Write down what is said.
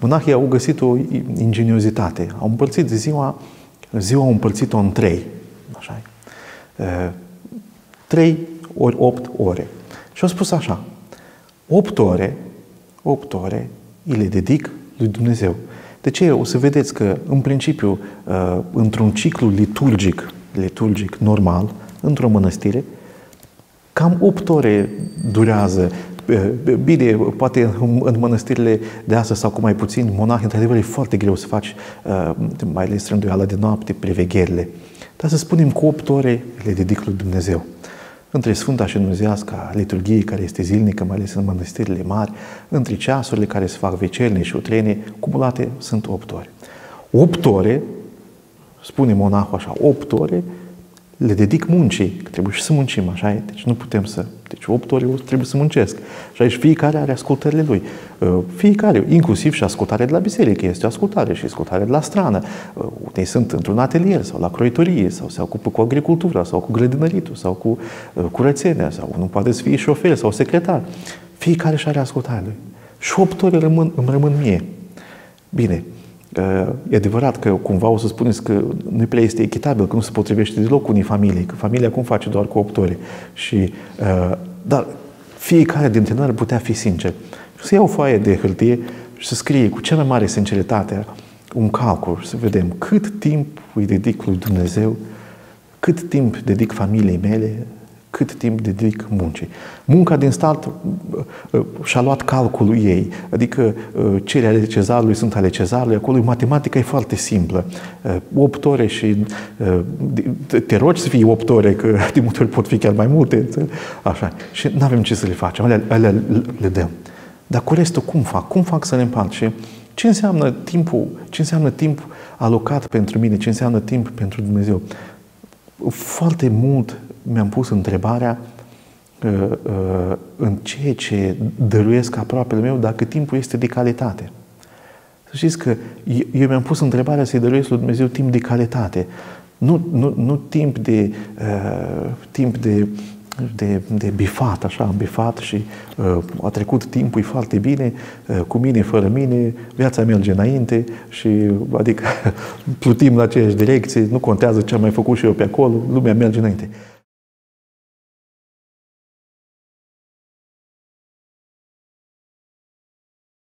Monahii au găsit o ingeniozitate. Au împărțit ziua au împărțit-o în trei. Așa. 3 ori 8 ore. Și au spus așa: 8 ore îi le dedic lui Dumnezeu. De ce? O să vedeți că, în principiu, într-un ciclu liturgic normal, într-o mănăstire, cam 8 ore durează. Bine, poate în mănăstirile de astăzi sau cu mai puțin monahi, într-adevăr, e foarte greu să faci, mai ales rânduiala de noapte, prevegherile. Dar să spunem că 8 ore le dedic lui Dumnezeu. Între Sfânta și Dumnezeiasca liturghie, care este zilnică, mai ales în mănăstirile mari, între ceasurile care se fac vecernie și utrenie, cumulate sunt 8 ore. 8 ore, spune monahul așa, 8 ore le dedic muncii, că trebuie și să muncim, așa e? Deci nu putem să... Deci 8 ore trebuie să muncesc. Și aici fiecare are ascultările lui. Fiecare, inclusiv și ascultarea de la biserică, este o ascultare și ascultarea de la strană. Unii sunt într-un atelier sau la croitorie sau se ocupă cu agricultura sau cu grădinăritul sau cu curățenia sau nu poate să fie șofer sau secretar. Fiecare și are ascultarea lui. Și 8 ore îmi rămân mie. Bine. E adevărat că cumva o să spuneți că nu prea este echitabil, că nu se potrivește deloc unei familii, că familia cum face doar cu 8 ore. Și, dar fiecare dintre noi ar putea fi sincer. Să ia o foaie de hârtie și să scrie cu cea mai mare sinceritate un calcul, să vedem cât timp îi dedic lui Dumnezeu, cât timp dedic familiei mele, cât timp dedic muncii. Munca din stat și-a luat calculul ei, adică cele ale cezarului sunt ale cezarului, acolo matematica e foarte simplă. 8 ore și te rogi să fie 8 ore, că de multe ori pot fi chiar mai multe, așa, și nu avem ce să le facem, alea le dăm. Dar cu restul cum fac? Cum fac să le împart? Și ce înseamnă timpul? Ce înseamnă timp alocat pentru mine? Ce înseamnă timp pentru Dumnezeu? Foarte mult mi-am pus întrebarea în ceea ce dăruiesc aproapele meu, dacă timpul este de calitate. Să știți că eu mi-am pus întrebarea să-i dăruiesc lui Dumnezeu timp de calitate. Nu timp de bifat, așa, am bifat și a trecut timpul, e foarte bine, cu mine, fără mine, viața merge înainte și, adică, plutim în aceeași direcție, nu contează ce am mai făcut și eu pe acolo, lumea merge înainte.